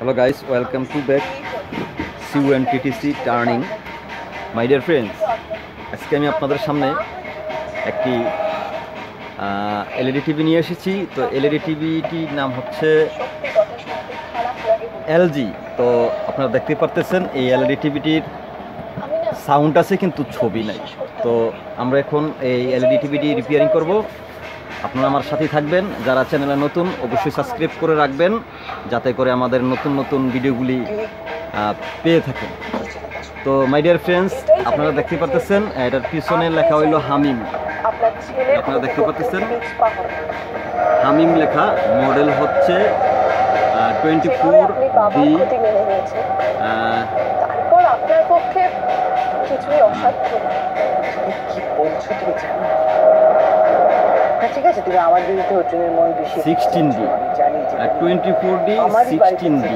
Hello guys, welcome to back CUMTTC Turning. My dear friends, আজকে আমি আপনাদের সামনে একটি এলইডি টিভি নিয়ে এসেছি। তো এলইডি টিভিটির নাম হচ্ছে LG। তো আপনারা দেখতে পারতেছেন এই এলইডি টিভিটির সাউন্ড আছে কিন্তু ছবি নাই। তো আমরা এখন এই এলইডি টিভিটি রিপেয়ারিং করব। আপনারা আমার সাথেই থাকবেন। যারা চ্যানেলে নতুন অবশ্যই সাবস্ক্রাইব করে রাখবেন যাতে করে আমাদের নতুন নতুন ভিডিওগুলি পেয়ে থাকেন। তো মাই ডিয়ার ফ্রেন্ডস, আপনারা দেখতে পাচ্ছেন এটার পিছনে লেখা হইল হামিম। আপনারা দেখতে পাচ্ছেন হামিম লেখা, মডেল হচ্ছে 24B। তারপর আপনার পক্ষে কিছুই অসাধ্য। কি বলছো তুমি জানো? ঠিক আছে, তুমি আমার বিরুদ্ধে অর্জুনের মন বেশি। 16D 24D 16D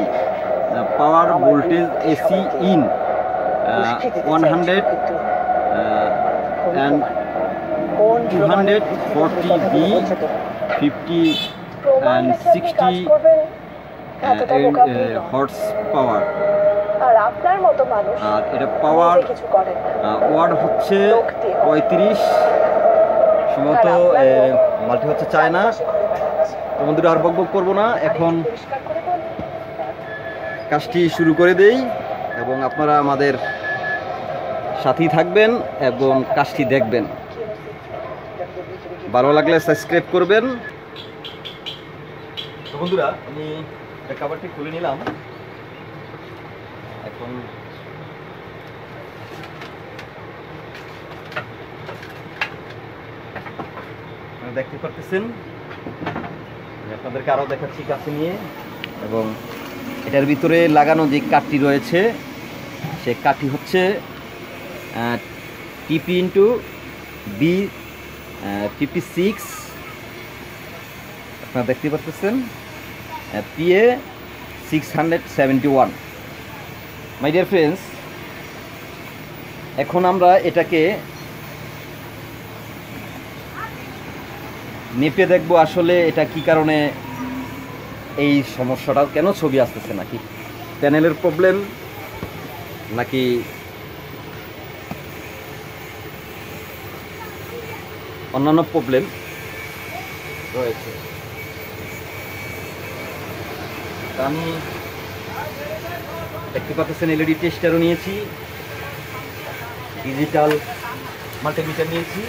power voltage AC in 100 and 240B 50 and 60 horsepower। আর আপনার মতো মানুষ আর এটা পাওয়ার কিছু করে না। ওয়াট হচ্ছে 35 সম্ভবত, মাল্টি হচ্ছে চায়না। তো বন্ধুরা আর বকবক করব না, এখন কাজটি শুরু করে দেই এবং আপনারা আমাদের সাথেই থাকবেন এবং কাজটি দেখবেন। ভালো লাগলে সাবস্ক্রাইব করবেন। তো বন্ধুরা আমি কভারটি খুলে নিলাম, এখন দেখতে পারতেছেন। আপনাদেরকে আরও দেখাচ্ছি কাছে নিয়ে, এবং এটার ভিতরে লাগানো যে কাঠটি রয়েছে সে কাঠটি হচ্ছে TP×B56। আপনারা দেখতে পারতেছেন PA 671। মাই ডিয়ার ফ্রেন্ডস, এখন আমরা এটাকে নেপে দেখবো আসলে এটা কি কারণে এই সমস্যাটা, কেন ছবি আসতেছে, নাকি প্যানেলের প্রবলেম, নাকি অন্যান্য প্রবলেম রয়েছে। আমি দেখতে পাচ্ছেন এলইডি টেস্টারও নিয়েছি, ডিজিটাল মাল্টিমিটার নিয়েছি।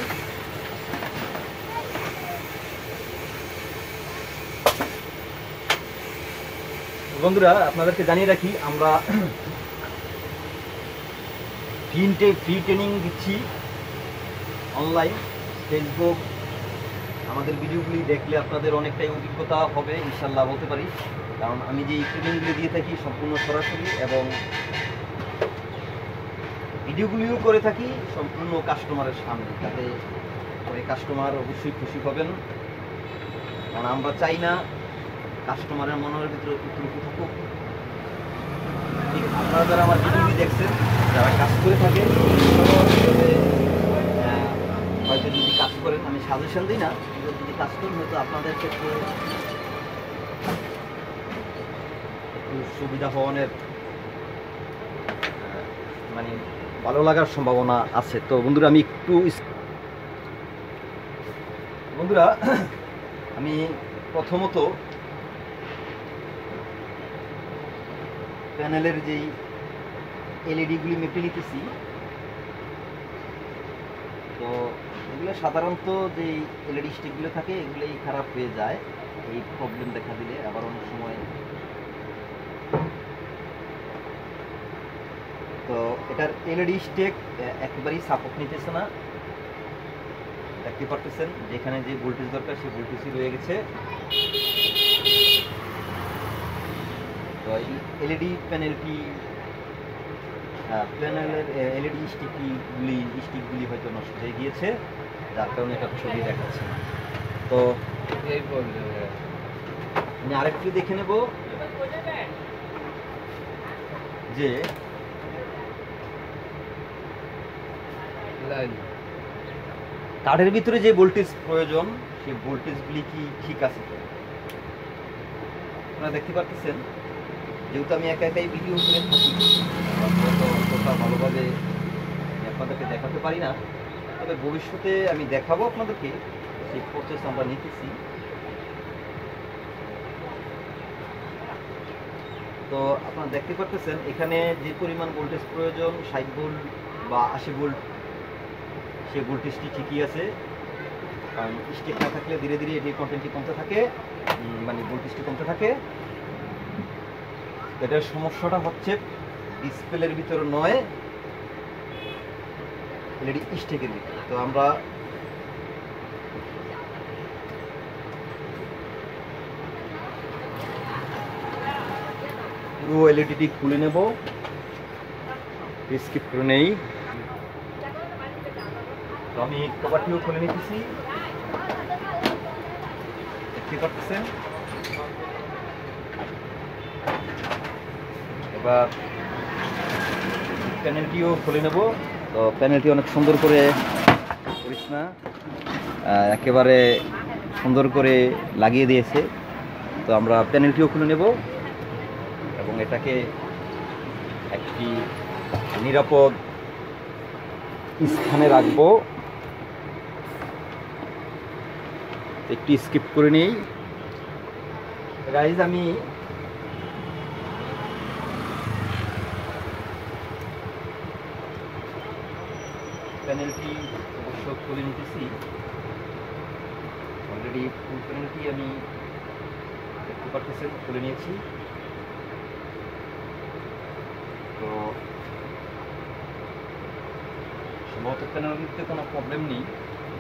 বন্ধুরা আপনাদেরকে জানিয়ে রাখি, আমরা ফ্রি ট্রেনিং দিচ্ছি অনলাইন ফেসবুক। আমাদের ভিডিওগুলি দেখলে আপনাদের অনেকটাই অভিজ্ঞতা হবে ইনশাল্লাহ বলতে পারি, কারণ আমি যে ট্রেনিংগুলি দিয়ে থাকি সম্পূর্ণ সরাসরি, এবং ভিডিওগুলিও করে থাকি সম্পূর্ণ কাস্টমারের সামনে, যাতে করে কাস্টমার অবশ্যই খুশি হবেন। কারণ আমরা চাই না কাস্টমারের মনের ভিতরে ত্রুটি থাকুক। আপনারা যারা আমার ভিডিওটি দেখছেন, যারা কাজ করে থাকেন, হয়তো যদি কাজ করেন, আমি সাজেশন দিই না, যদি কাজ করেন হয়তো আপনাদের ক্ষেত্রে একটু সুবিধা হওয়ার মানে ভালো লাগার সম্ভাবনা আছে। তো বন্ধুরা আমি একটু বন্ধুরা আমি প্রথমত প্যানেলের যেই এলইডিগুলি মেপে নিতেছি, তো এগুলো সাধারণত যেই এলইডি স্টিকগুলো থাকে এগুলোই খারাপ হয়ে যায় এই প্রবলেম দেখা দিলে। আবার অনেক সময় তো এটার এলইডি স্টিক একেবারেই সাপোর্ট নিতেছে না, দেখতে পারতেছেন যেখানে যে ভোল্টেজ দরকার সেই ভোল্টেজই রয়ে গেছে। তো এই এলইডি প্যানেলের এলইডি স্টিকগুলি হয়তো নষ্ট হয়ে গিয়েছে, যার কারণে এটা ছবি দেখাচ্ছে। তো আমি আরেকটু দেখে নেব যে কাঠের ভিতরে যে ভোল্টেজ প্রয়োজন সেই ভোল্টেজগুলি কি ঠিক আছে। আপনারা দেখতে পাচ্ছেন যেহেতু আমি একা একাই ভিডিও করে থাকি, হয়তো অতটা ভালোভাবে আমি আপনাদেরকে দেখাতে পারি না, তবে ভবিষ্যতে আমি দেখাবো আপনাদেরকে সেই প্রসেস আমরা নিতেছি। তো আপনারা দেখতে পাচ্ছেন এখানে যে পরিমাণ ভোল্টেজ প্রয়োজন ৬০ ভোল্ট বা ৮০ ভোল্ট, সে ভোল্টেজটি ঠিকই আছে, কারণ স্টেক না থাকলে ধীরে ধীরে এটির কন্টেন্টটি কমতে থাকে, মানে ভোল্টেজটি কমতে থাকে। এটার সমস্যাটা হচ্ছে ডিসপ্লের ভিতরে নয়, এলইডি স্টেকের ভিতরে। তো আমরা পুরো এলইডিটি খুলে নেব, স্কিপ করে নেই। তো আমি কভারটিও খুলে নিতেছি, দেখতে পাচ্ছেন। এবার প্যানেলটিও খুলে নেব। তো প্যানেলটি অনেক সুন্দর করে করিস না একেবারে সুন্দর করে লাগিয়ে দিয়েছে। তো আমরা প্যানেলটিও খুলে নেব এবং এটাকে একটি নিরাপদ স্থানে রাখব। একটি স্কিপ করে নেই। গাইজ আমি প্যানেলটি অবশ্য খুলে নিতেছি, অলরেডি ফুল প্যানেলটি আমি দেখতে পাচ্ছি খুলে নিয়েছি। তো সম্ভবত প্যানেলটিতে কোনো প্রবলেম নেই,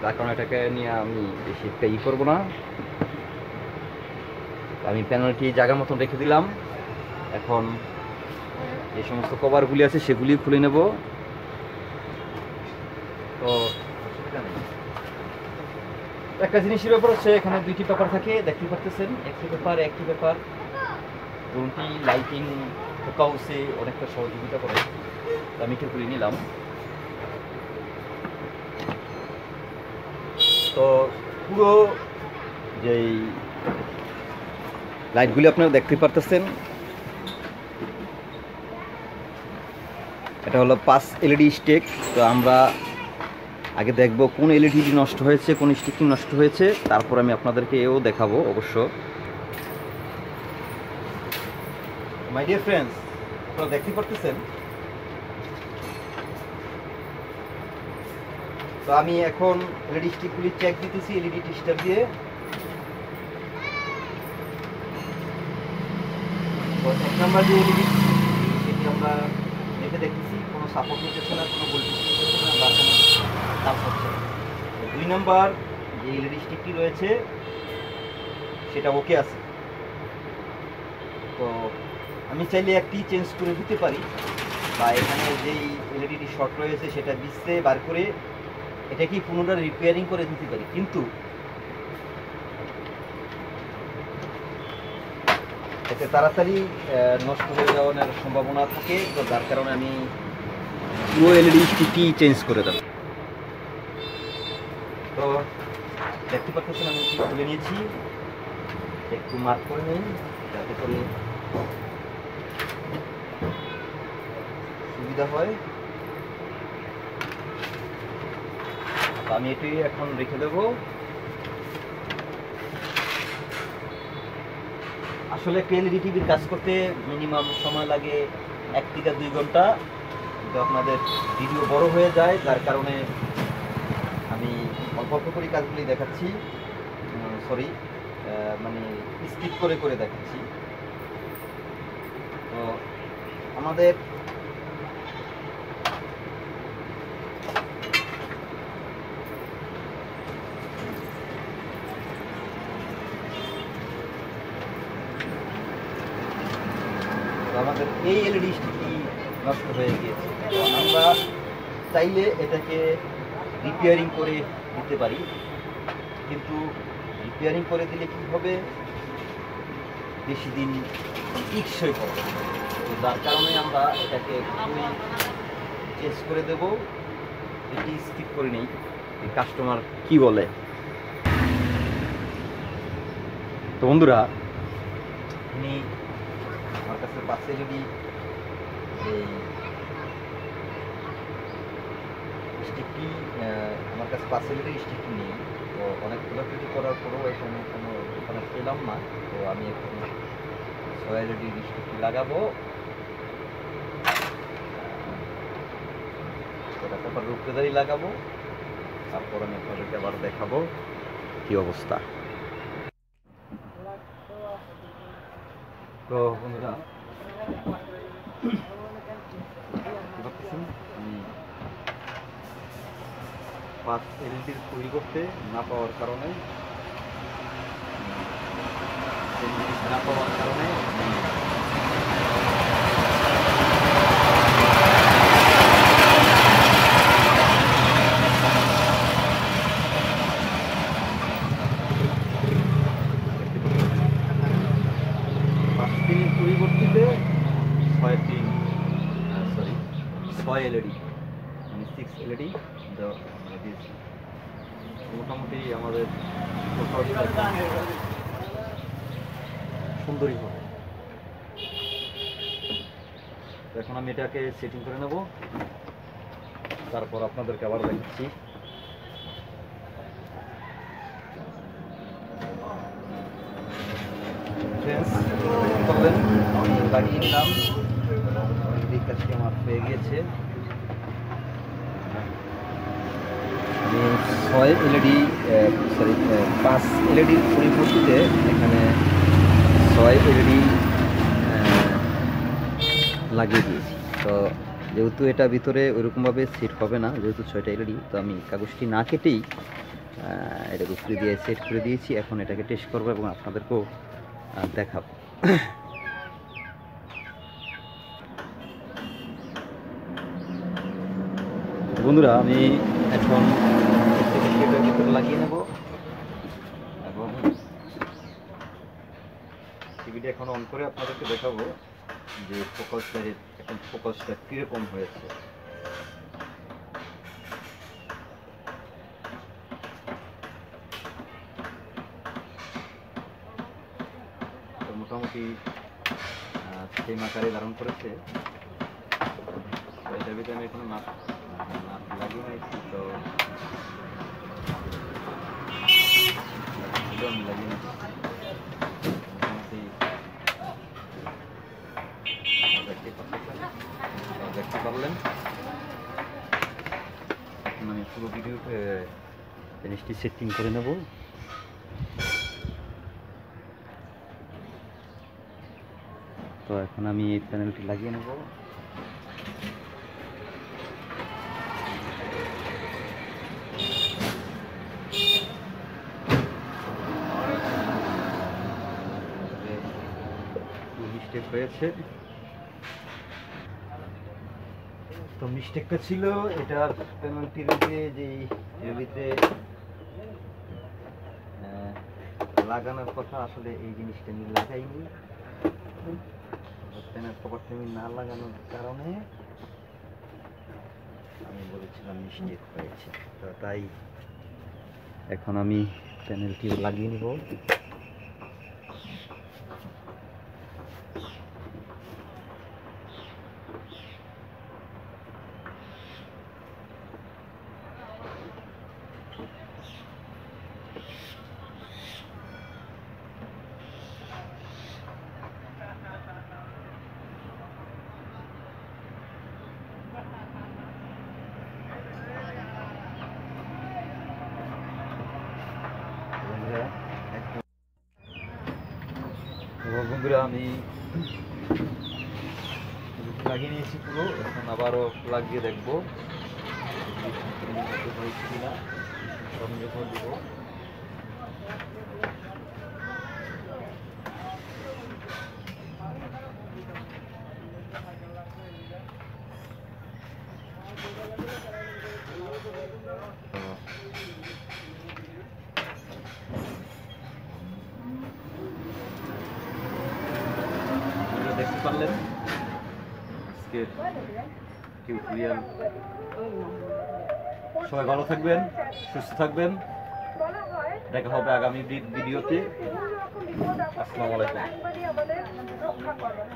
যার কারণে এটাকে নিয়ে আমি বেশি একটা করবো না। আমি প্যানেলটি জায়গার মতন রেখে দিলাম। এখন যে সমস্ত কভারগুলি আছে সেগুলি খুলে নেব। তো একটা জিনিসের ব্যাপার হচ্ছে এখানে দুইটি পেপার থাকে, দেখতে পাচ্ছেন, একটি পেপার দুটি লাইটিং ফোকাউসে অনেকটা সহযোগিতা করে। আমি একটু খুলে নিলাম। তো পুরো যেই লাইটগুলি আপনারা দেখতে পারতেছেন, এটা হলো 5 এলইডি স্টেক। তো আমরা আগে দেখব কোন এলইডি নষ্ট হয়েছে, কোন স্টেকটি নষ্ট হয়েছে, তারপর আমি আপনাদেরকে এও দেখাবো অবশ্য। মাই ডিয়ার ফ্রেন্ডস, আপনারা দেখতে পারতেছেন। তো আমি এখন এলইডি স্টিকগুলি চেক দিতেছি এলইডি টেস্টার দিয়ে। তো এক নম্বর যে এলইডি সেটি আমরা দেখে দেখতেছি কোনো সাপোর্ট নিতেছে না, কোনো ভোল্টেজ নিতেছে না, বা কোনো চাপ হচ্ছে না। ২ নম্বর যে এলইডি স্টিকটি রয়েছে সেটা ওকে আছে। তো আমি চাইলে একটি চেঞ্জ করে দিতে পারি, বা এখানে যেই এলইডিটি শর্ট রয়েছে সেটা বিশ্বে বার করে এটা কি পুনরায় রিপেয়ারিং করে দিতে পারি, কিন্তু এতে তাড়াতাড়ি নষ্ট হয়ে যাওয়ার সম্ভাবনা থাকে। তো যার কারণে আমি পুরো এলইডি স্টিকটি চেঞ্জ করে দেব। তো দেখতে পাচ্ছেন আমি কি খুলে নিয়েছি, একটু মার্ক করে নিন যাতে করে সুবিধা হয়। আমি এটি এখন রেখে দেব। আসলে এলইডি টিভির কাজ করতে মিনিমাম সময় লাগে ১ থেকে ২ ঘন্টা, কিন্তু আপনাদের ভিডিও বড় হয়ে যায়, যার কারণে আমি অল্প অল্প করে কাজগুলি দেখাচ্ছি, মানে স্কিপ করে করে দেখাচ্ছি। তো আমাদের এই এলইডি স্টিকটি নষ্ট হয়ে গিয়েছে। আমরা চাইলে এটাকে রিপেয়ারিং করে দিতে পারি, কিন্তু রিপেয়ারিং করে দিলে কি হবে, বেশি দিন টিকসই হবে। তো যার কারণে আমরা এটাকে চেঞ্জ করে দেব। এটি স্কিপ করে নেই, কাস্টমার কি বলে। তো বন্ধুরা, আমি আমার কাছে lepas jadi স্টিকি আমার কাছে পার্সেলের স্টিকি নেই তো অনেক খোলাখুলি করার পরেও এখানে কোনো দোকানে পেলাম না তো আমি এখন সয়েলডি স্টিকি লাগাবো এটা তারপর রূপকেদারি লাগাবো তারপর আমি আপনাদেরকে আবার দেখাবো কি অবস্থা তো বন্ধুরা পাঁচ এলইডির তৈরি করতে না পাওয়ার কারণে পাঁচ দিনের পরিবর্তিতে ছয় এলইডি মানে 6 এলইডি মোটামুটি আমাদের সুন্দরী হবে এখন আমি এটাকে সেটিং করে নেব তারপর আপনাদেরকে আবার দেখাচ্ছি লাগিয়ে নিলাম কাছে আমার পেয়ে গিয়েছে পাঁচ এলইডির পরিবর্তিতে এখানে 6 এলইডি লাগিয়ে দিয়েছি তো যেহেতু এটা ভিতরে ওইরকমভাবে সেট হবে না যেহেতু 6টা এলইডি তো আমি কাগজটি না কেটেই এটাকে উপরে দিয়ে সেট করে দিয়েছি এখন এটাকে টেস্ট করবো এবং আপনাদেরকেও দেখাবো বন্ধুরা আমি এখন ভিতরে লাগিয়ে নেব এবং টিভিটা এখন অন করে আপনাদেরকে দেখাবো যে ফোকাসটা এখন ফোকাসটা কীরকম হয়েছে মোটামুটি সেই আকারে ধারণ করেছে এটার ভিতরে আমি এখনো মাপ লাগিয়ে নিয়েছি তো দেখতে পারলেন মানে পুরো ভিডিও জিনিসটি সেটিং করে নেব তো এখন আমি এই প্যানেলটি লাগিয়ে নেব হয়েছে তো মিস্টেকটা ছিল এটার প্যানেলটির যে টিভিতে লাগানোর কথা আসলে এই জিনিসটা আমি লাগাইনি প্যানেল কভারটা আমি না লাগানোর কারণে আমি বলেছিলাম মিস্টেক হয়েছে তো তাই এখন আমি প্যানেলটি লাগিয়ে নিব বন্ধুরা আমি লাগিয়ে নিয়েছি পুরো এখন আবারও লাগিয়ে দেখবো হয়েছে কিনা যখন দেবো পারলেন আজকের টিউটোরিয়াল সবাই ভালো থাকবেন সুস্থ থাকবেন দেখা হবে আগামী ভিডিওতে আসসালামু আলাইকুম।